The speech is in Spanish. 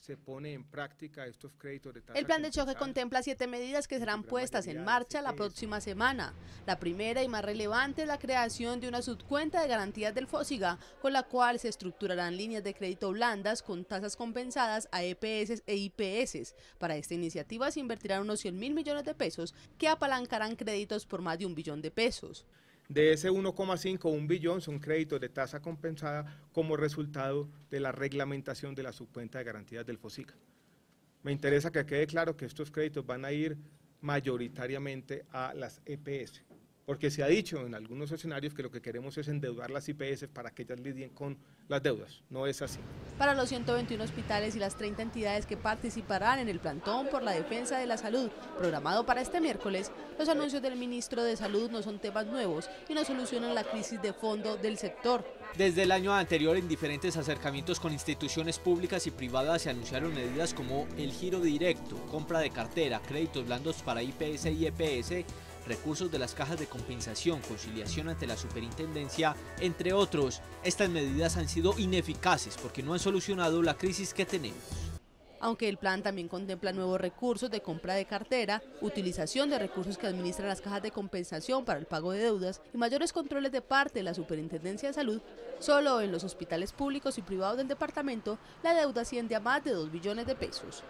Se pone en práctica estos créditos de tasa. El plan de choque contempla 7 medidas que serán puestas en marcha la próxima semana. La primera y más relevante es la creación de una subcuenta de garantías del FOSIGA, con la cual se estructurarán líneas de crédito blandas con tasas compensadas a EPS e IPS. Para esta iniciativa se invertirán unos 100.000 millones de pesos que apalancarán créditos por más de 1 billón de pesos. De ese 1,5, 1 billón son créditos de tasa compensada como resultado de la reglamentación de la subcuenta de garantías del FOSICA. Me interesa que quede claro que estos créditos van a ir mayoritariamente a las EPS, porque se ha dicho en algunos escenarios que lo que queremos es endeudar las IPS para que ellas lidien con las deudas. No es así. Para los 121 hospitales y las 30 entidades que participarán en el plantón por la defensa de la salud, programado para este miércoles, los anuncios del ministro de Salud no son temas nuevos y no solucionan la crisis de fondo del sector. Desde el año anterior, en diferentes acercamientos con instituciones públicas y privadas, se anunciaron medidas como el giro directo, compra de cartera, créditos blandos para IPS y EPS, recursos de las cajas de compensación, conciliación ante la superintendencia, entre otros. Estas medidas han sido ineficaces porque no han solucionado la crisis que tenemos. Aunque el plan también contempla nuevos recursos de compra de cartera, utilización de recursos que administran las cajas de compensación para el pago de deudas y mayores controles de parte de la Superintendencia de Salud, solo en los hospitales públicos y privados del departamento la deuda asciende a más de 2 billones de pesos.